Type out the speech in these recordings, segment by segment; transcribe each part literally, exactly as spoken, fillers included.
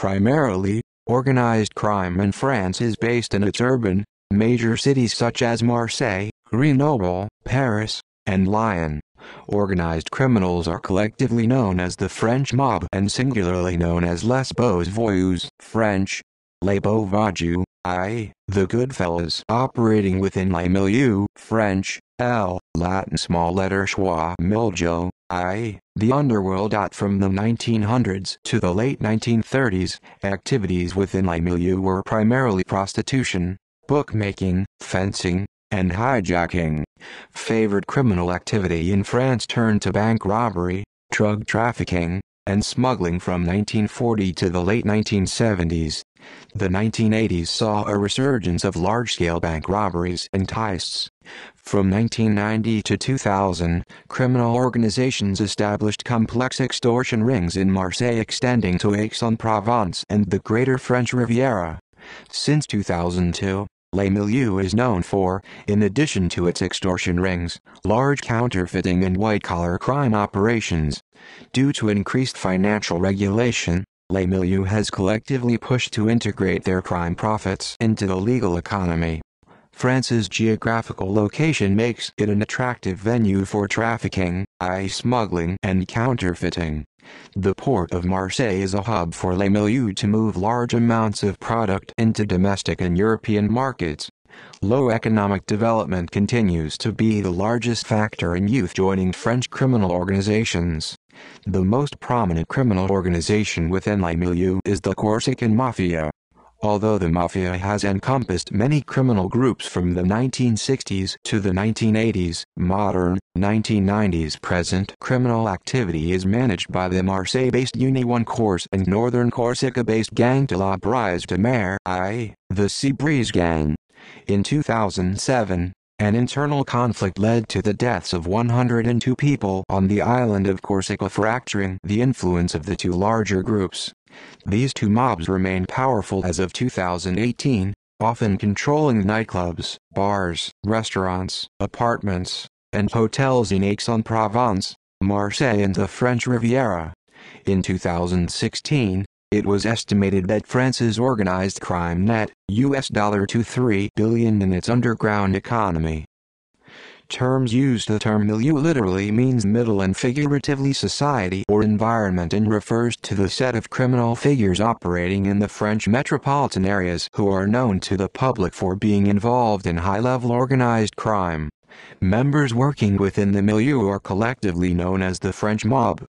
Primarily, organized crime in France is based in its urban, major cities such as Marseille, Grenoble, Paris, and Lyon. Organized criminals are collectively known as the French mob and singularly known as Les Beaux-Voyous, French, Les Beaux-Voyous, that is, the good fellows operating within Les Milieux, French, L, Latin small letter schwa miljo, that is, the underworld. From the nineteen hundreds to the late nineteen thirties, activities within Les Milieux were primarily prostitution, bookmaking, fencing, and hijacking. Favored criminal activity in France turned to bank robbery, drug trafficking, and smuggling from nineteen forty to the late nineteen seventies. The nineteen eighties saw a resurgence of large-scale bank robberies and heists. From nineteen ninety to two thousand, criminal organizations established complex extortion rings in Marseille extending to Aix-en-Provence and the Greater French Riviera. Since two thousand two, Les Milieux is known for, in addition to its extortion rings, large counterfeiting and white-collar crime operations. Due to increased financial regulation, Les Milieux has collectively pushed to integrate their crime profits into the legal economy. France's geographical location makes it an attractive venue for trafficking, that is smuggling and counterfeiting. The port of Marseille is a hub for Les Milieux to move large amounts of product into domestic and European markets. Low economic development continues to be the largest factor in youth joining French criminal organizations. The most prominent criminal organization within Les Milieux is the Corsican Mafia. Although the Mafia has encompassed many criminal groups from the nineteen sixties to the nineteen eighties, modern, nineteen nineties present criminal activity is managed by the Marseille-based Union Corse and northern Corsica-based Gang de la Brise de Mer, that is, the Sea Breeze Gang. In two thousand seven, an internal conflict led to the deaths of one hundred two people on the island of Corsica, fracturing the influence of the two larger groups. These two mobs remain powerful as of two thousand eighteen, often controlling nightclubs, bars, restaurants, apartments, and hotels in Aix-en-Provence, Marseille and the French Riviera. In two thousand sixteen, it was estimated that France's organized crime net U S dollars to three billion in its underground economy. Terms used. The term milieu literally means middle and figuratively society or environment and refers to the set of criminal figures operating in the French metropolitan areas who are known to the public for being involved in high-level organized crime. Members working within the milieu are collectively known as the French mob.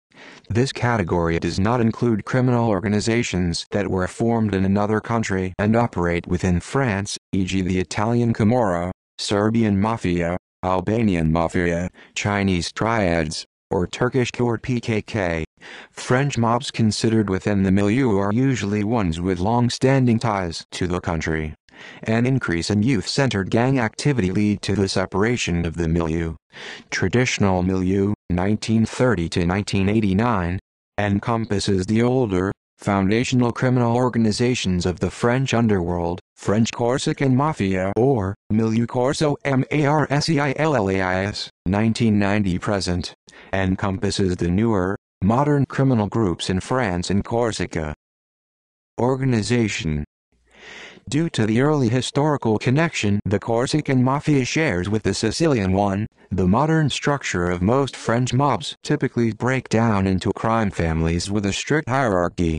This category does not include criminal organizations that were formed in another country and operate within France, for example the Italian Camorra, Serbian Mafia, Albanian Mafia, Chinese Triads, or Turkish Kurd P K K. French mobs considered within the milieu are usually ones with long-standing ties to the country. An increase in youth-centered gang activity led to the separation of the milieu. Traditional milieu, nineteen thirty to nineteen eighty-nine, encompasses the older, foundational criminal organizations of the French underworld, French Corsican Mafia or Milieu Corso Marseillais, nineteen ninety present, encompasses the newer, modern criminal groups in France and Corsica. Organization. Due to the early historical connection the Corsican Mafia shares with the Sicilian one, the modern structure of most French mobs typically break down into crime families with a strict hierarchy.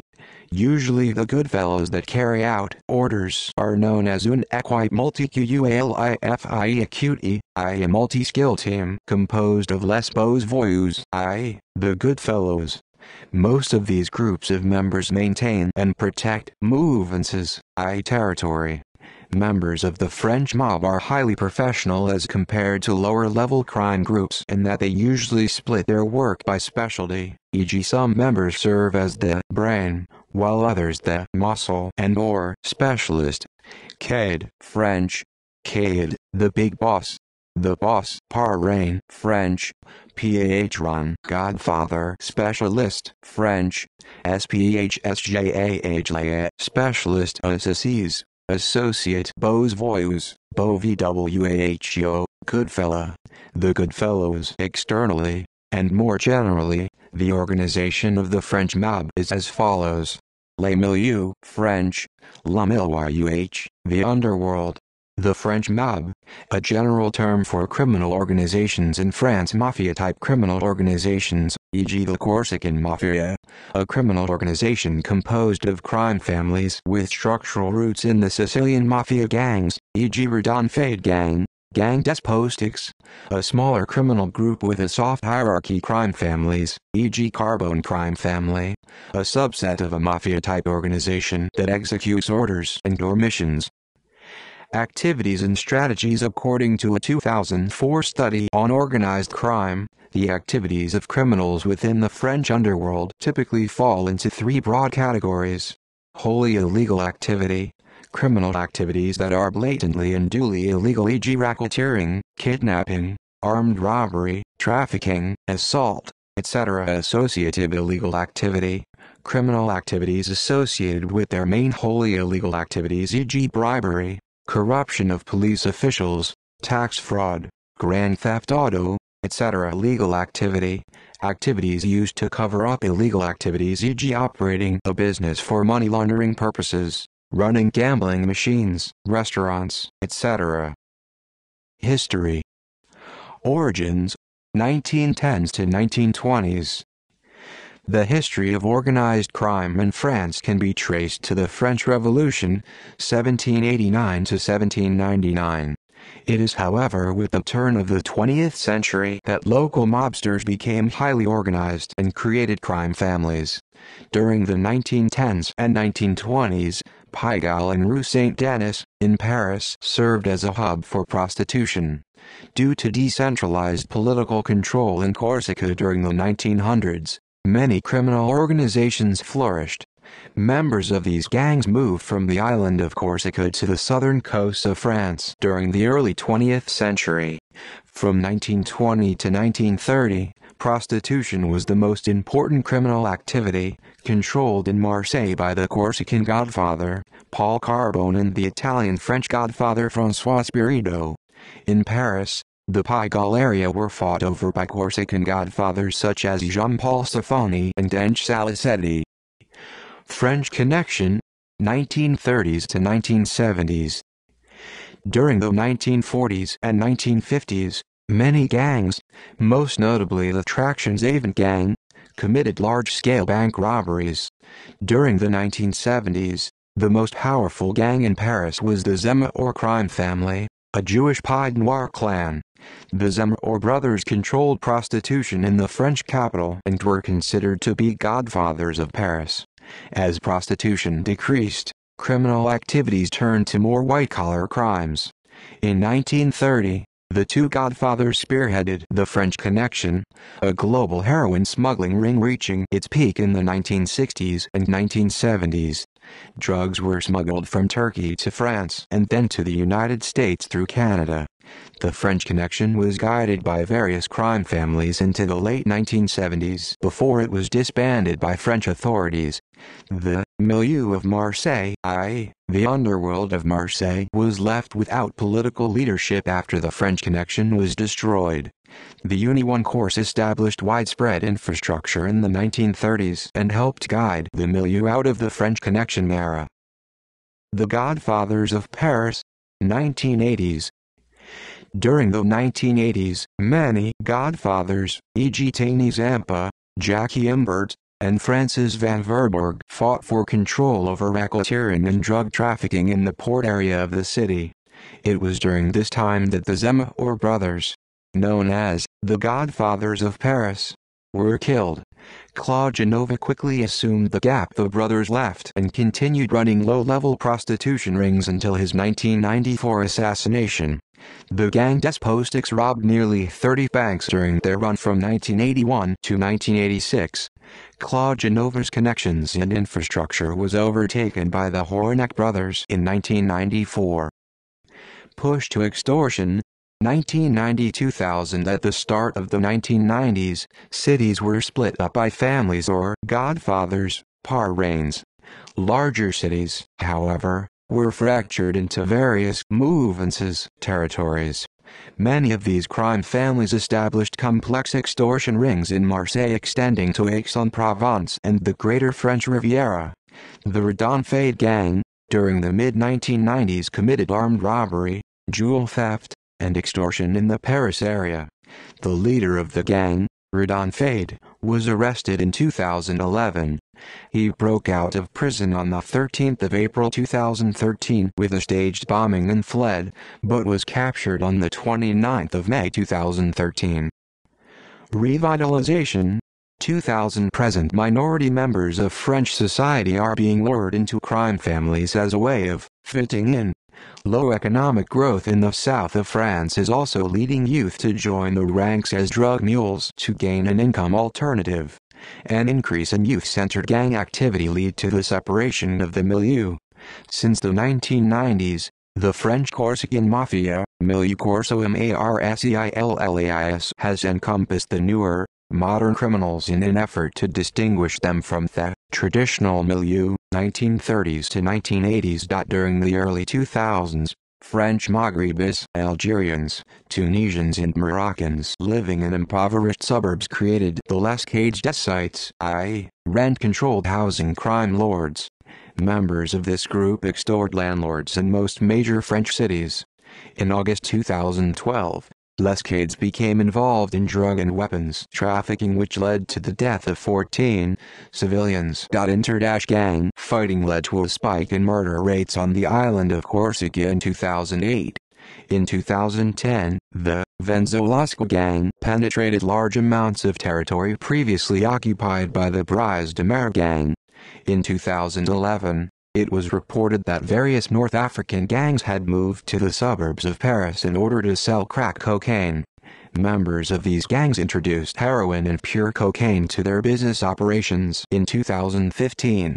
Usually the good fellows that carry out orders are known as une équipe multi-qualifiée, that is a multi-skill team composed of Les Beaux-Voyous, that is, the good fellows. Most of these groups of members maintain and protect mouvances, that is territory. Members of the French mob are highly professional as compared to lower-level crime groups in that they usually split their work by specialty, for example some members serve as the brain, while others the muscle and or specialist. Cade, French, Cade, the big boss. The boss, Parrain, French, patron, godfather, specialist, French, spécialiste, specialist assassies, associate, Beaux-Voyous, Beau-Vwho, good fella, the good fellows. Externally, and more generally, the organization of the French mob is as follows. Les Milieux, French, La Milieu, the underworld. The French mob, a general term for criminal organizations in France. Mafia-type criminal organizations, for example the Corsican Mafia, a criminal organization composed of crime families with structural roots in the Sicilian mafia gangs, for example Rédoine Faïd gang, Gang des postics, a smaller criminal group with a soft hierarchy. Crime families, for example Carbone Crime Family, a subset of a mafia-type organization that executes orders and/or missions. Activities and strategies. According to a two thousand four study on organized crime, the activities of criminals within the French underworld typically fall into three broad categories: wholly illegal activity, criminal activities that are blatantly and duly illegal, for example racketeering, kidnapping, armed robbery, trafficking, assault, et cetera. Associative illegal activity, criminal activities associated with their main wholly illegal activities, for example bribery, corruption of police officials, tax fraud, grand theft auto, et cetera. Legal activity, activities used to cover up illegal activities, for example operating a business for money laundering purposes, running gambling machines, restaurants, et cetera. History. Origins, nineteen tens to nineteen twenties. The history of organized crime in France can be traced to the French Revolution, seventeen eighty-nine to seventeen ninety-nine. It is, however, with the turn of the twentieth century that local mobsters became highly organized and created crime families. During the nineteen tens and nineteen twenties, Pigalle and Rue Saint-Denis, in Paris, served as a hub for prostitution. Due to decentralized political control in Corsica during the nineteen hundreds, many criminal organizations flourished. Members of these gangs moved from the island of Corsica to the southern coast of France during the early twentieth century. From nineteen twenty to nineteen thirty, prostitution was the most important criminal activity, controlled in Marseille by the Corsican godfather, Paul Carbone, and the Italian-French godfather François Spirito. In Paris, the Pigalle area were fought over by Corsican godfathers such as Jean-Paul Saffroni and Ange Salisetti. French Connection, nineteen thirties to nineteen seventies. During the nineteen forties and nineteen fifties, many gangs, most notably the Traction Avant gang, committed large-scale bank robberies. During the nineteen seventies, the most powerful gang in Paris was the Zemmour Crime Family, a Jewish Pied Noir clan. The Zemmour brothers controlled prostitution in the French capital and were considered to be godfathers of Paris. As prostitution decreased, criminal activities turned to more white-collar crimes. In nineteen thirty, the two godfathers spearheaded the French Connection, a global heroin smuggling ring reaching its peak in the nineteen sixties and nineteen seventies. Drugs were smuggled from Turkey to France and then to the United States through Canada. The French Connection was guided by various crime families into the late nineteen seventies before it was disbanded by French authorities. The milieu of Marseille, that is, the underworld of Marseille, was left without political leadership after the French Connection was destroyed. The Union Corse established widespread infrastructure in the nineteen thirties and helped guide the milieu out of the French Connection era. The Godfathers of Paris, nineteen eighties. During the nineteen eighties, many godfathers, for example Tany Zampa, Jackie Imbert, and Francis van Verburg, fought for control over racketeering and drug trafficking in the port area of the city. It was during this time that the Zemmour brothers, known as the Godfathers of Paris, were killed. Claude Genovese quickly assumed the gap the brothers left and continued running low-level prostitution rings until his nineteen ninety-four assassination. The Gang des Postics robbed nearly thirty banks during their run from nineteen eighty-one to nineteen eighty-six. Claude Genovese's connections and infrastructure was overtaken by the Hornec brothers in nineteen ninety-four. Push to extortion, nineteen ninety to two thousand. At the start of the nineteen nineties, cities were split up by families or godfathers, parrains. Larger cities, however, were fractured into various moveances territories. Many of these crime families established complex extortion rings in Marseille extending to Aix-en-Provence and the greater French Riviera. The Rédoine Faïd gang, during the mid nineteen nineties, committed armed robbery, jewel theft, and extortion in the Paris area. The leader of the gang, Rédoine Faïd, was arrested in two thousand eleven. He broke out of prison on the thirteenth of April two thousand thirteen with a staged bombing and fled, but was captured on the twenty-ninth of May two thousand thirteen. Revitalization. two thousand present minority members of French society are being lured into crime families as a way of fitting in. Low economic growth in the south of France is also leading youth to join the ranks as drug mules to gain an income alternative. An increase in youth-centered gang activity led to the separation of the milieu. Since the nineteen nineties, the French Corsican Mafia, Milieu Corso M A R S E I L L A I S, has encompassed the newer, modern criminals in an effort to distinguish them from the traditional milieu, nineteen thirties to nineteen eighties. During the early two thousands, French Maghribis, Algerians, Tunisians and Moroccans living in impoverished suburbs created the Lescades sites, that is, rent-controlled housing crime lords. Members of this group extort landlords in most major French cities. In August two thousand twelve, Lescades became involved in drug and weapons trafficking, which led to the death of fourteen civilians. Inter-gang fighting led to a spike in murder rates on the island of Corsica in two thousand eight. In two thousand ten, the Venzolasco gang penetrated large amounts of territory previously occupied by the Brise de Mer gang. In two thousand eleven, it was reported that various North African gangs had moved to the suburbs of Paris in order to sell crack cocaine. Members of these gangs introduced heroin and pure cocaine to their business operations in two thousand fifteen.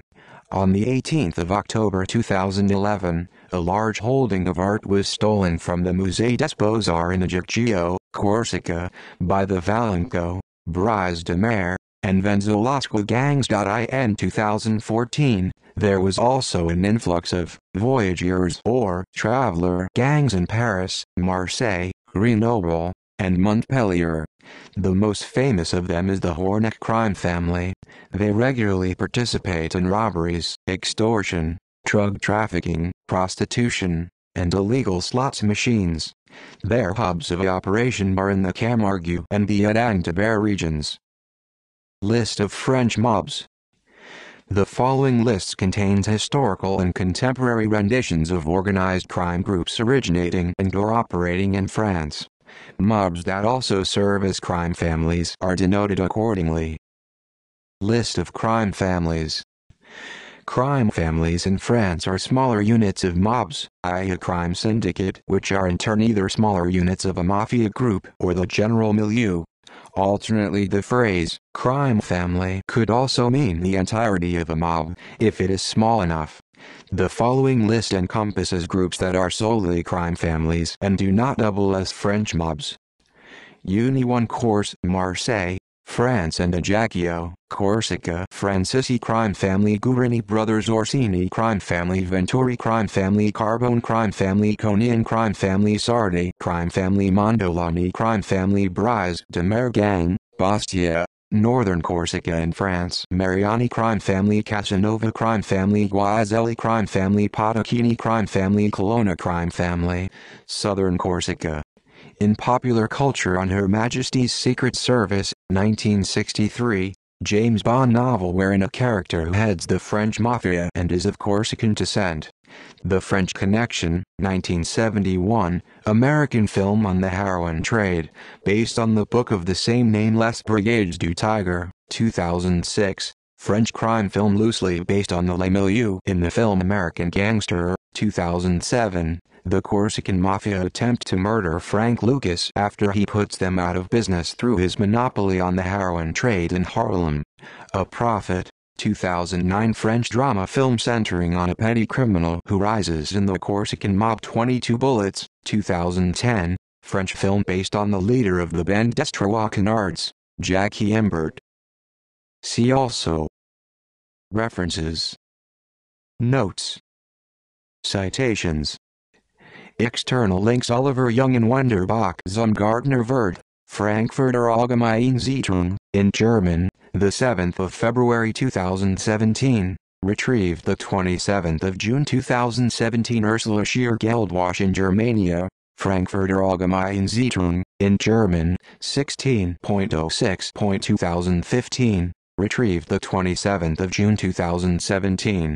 On the eighteenth of October two thousand eleven, a large holding of art was stolen from the Musée des Beaux-Arts in Ajaccio, Corsica, by the Valenco, Brise de Mer, and Venzolasco gangs. In two thousand fourteen, there was also an influx of voyageurs or traveler gangs in Paris, Marseille, Grenoble, and Montpellier. The most famous of them is the Hornec crime family. They regularly participate in robberies, extortion, drug trafficking, prostitution, and illegal slots machines. Their hubs of operation are in the Camargue and the Edang-de-Berre regions. List of French mobs. The following list contains historical and contemporary renditions of organized crime groups originating and/or operating in France. Mobs that also serve as crime families are denoted accordingly. List of crime families. Crime families in France are smaller units of mobs, that is a crime syndicate, which are in turn either smaller units of a mafia group or the general milieu. Alternately, the phrase crime family could also mean the entirety of a mob, if it is small enough. The following list encompasses groups that are solely crime families and do not double as French mobs. Union Corse, Marseille, France and Ajaccio, Corsica. Francisci crime family. Guarini brothers. Orsini crime family. Venturi crime family. Carbone crime family. Conian crime family. Sardi crime family. Mondolani crime family. Brise de Mer gang, Bastia, northern Corsica in France. Mariani crime family. Casanova crime family. Guazelli crime family. Potacchini crime family. Colonna crime family, southern Corsica. In popular culture, on Her Majesty's Secret Service, nineteen sixty-three, James Bond novel wherein a character who heads the French Mafia and is of Corsican descent. The French Connection, nineteen seventy-one, American film on the heroin trade, based on the book of the same name. Les Brigades du Tigre, two thousand six, French crime film loosely based on the Les Milieux in the film American Gangster, two thousand seven. The Corsican Mafia attempt to murder Frank Lucas after he puts them out of business through his monopoly on the heroin trade in Harlem. A Prophet, two thousand nine, French drama film centering on a petty criminal who rises in the Corsican mob. twenty-two Bullets, two thousand ten, French film based on the leader of the band des Trois Canards, Jackie Imbert. See also. References. Notes. Citations. External links: Oliver Young in Wunderbach Zumgartner Vert, Frankfurter Allgemeine Zeitung, in German, the seventh of February two thousand seventeen, retrieved the twenty-seventh of June two thousand seventeen. Ursula Scheer Geldwash in Germania, Frankfurter Allgemeine Zeitung, in German, sixteen oh six two thousand fifteen, retrieved the twenty-seventh of June two thousand seventeen.